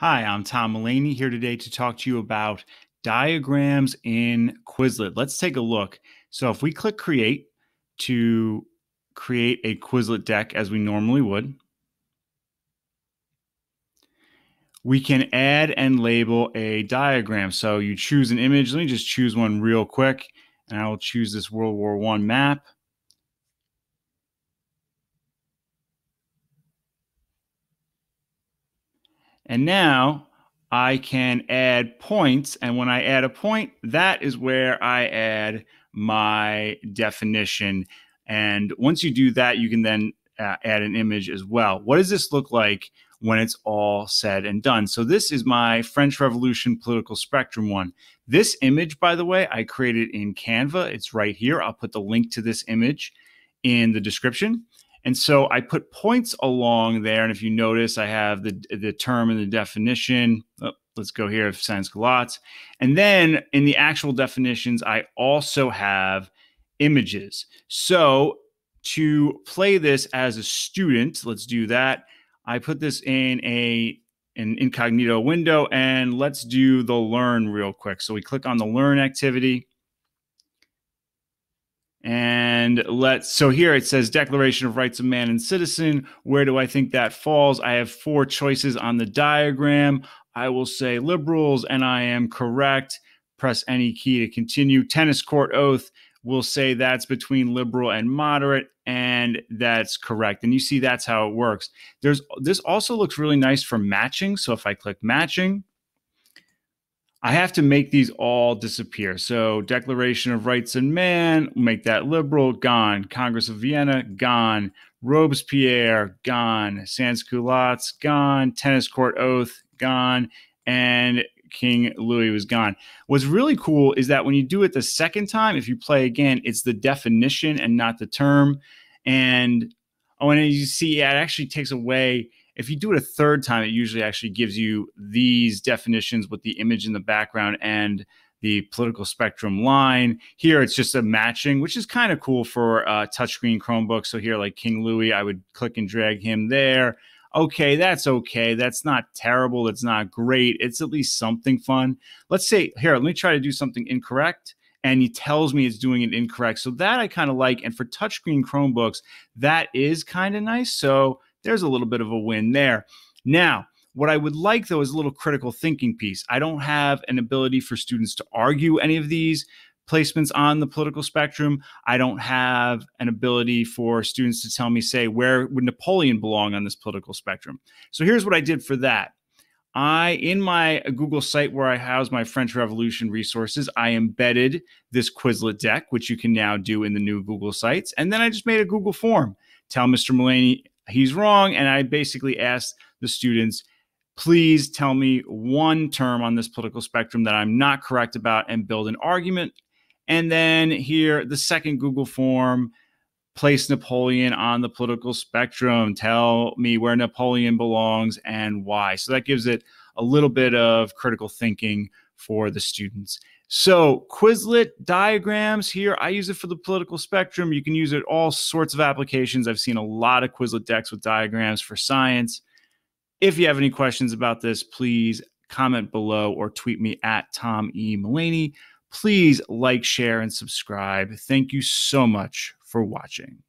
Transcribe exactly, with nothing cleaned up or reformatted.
Hi, I'm Tom Mullaney here today to talk to you about diagrams in Quizlet. Let's take a look. So if we click create to create a Quizlet deck as we normally would, we can add and label a diagram. So you choose an image. Let me just choose one real quick, and I will choose this World War One map. And now I can add points. And when I add a point, that is where I add my definition. And once you do that, you can then uh, add an image as well. What does this look like when it's all said and done? So this is my French Revolution Political Spectrum one. This image, by the way, I created in Canva. It's right here. I'll put the link to this image in the description. And so I put points along there. And if you notice, I have the, the term and the definition. Oh, let's go here, sans-culottes. And then in the actual definitions, I also have images. So to play this as a student, let's do that. I put this in a, an incognito window, and let's do the learn real quick. So we click on the learn activity. And let's, so here it says Declaration of Rights of Man and Citizen. Where do I think that falls? I have four choices on the diagram. I will say liberals, and I am correct. Press any key to continue. Tennis Court Oath will say that's between liberal and moderate, and that's correct. And you see that's how it works. There's, this also looks really nice for matching. So if I click matching, I have to make these all disappear. So Declaration of Rights of Man, make that liberal, gone. Congress of Vienna, gone. Robespierre, gone. Sans-culottes, gone. Tennis Court Oath, gone. And King Louis was gone. What's really cool is that when you do it the second time, if you play again, it's the definition and not the term. And oh, and you see, yeah, it actually takes away. If you do it a third time, it usually actually gives you these definitions with the image in the background and the political spectrum line. Here, it's just a matching, which is kind of cool for uh, touchscreen Chromebooks. So here, like King Louis, I would click and drag him there. Okay, that's okay. That's not terrible. That's not great. It's at least something fun. Let's say, here, let me try to do something incorrect. And he tells me it's doing it incorrect. So that I kind of like. And for touchscreen Chromebooks, that is kind of nice. So there's a little bit of a win there. Now, what I would like, though, is a little critical thinking piece. I don't have an ability for students to argue any of these placements on the political spectrum. I don't have an ability for students to tell me, say, where would Napoleon belong on this political spectrum? So here's what I did for that. I, in my Google site where I house my French Revolution resources, I embedded this Quizlet deck, which you can now do in the new Google sites. And then I just made a Google form. Tell Mister Mullaney he's wrong. And I basically asked the students, please tell me one term on this political spectrum that I'm not correct about and build an argument. And then here, the second Google form, place Napoleon on the political spectrum. Tell me where Napoleon belongs and why. So that gives it a little bit of critical thinking for the students. So Quizlet diagrams here, I use it for the political spectrum. You can use it all sorts of applications. I've seen a lot of Quizlet decks with diagrams for science. If you have any questions about this, please comment below or tweet me at Tom E. Mullaney. Please like, share, and subscribe. Thank you so much for watching.